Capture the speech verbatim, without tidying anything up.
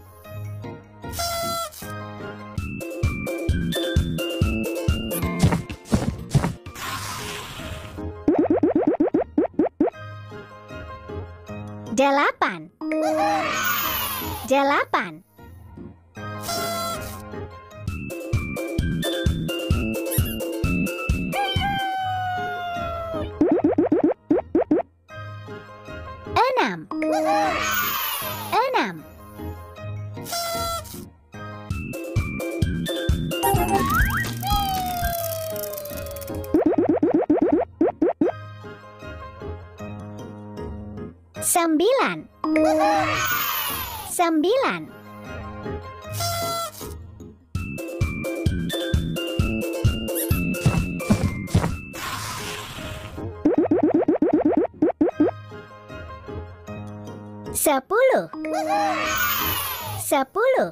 Delapan. Delapan. Enam. Enam. Sembilan. Sembilan. Sepuluh. Sepuluh.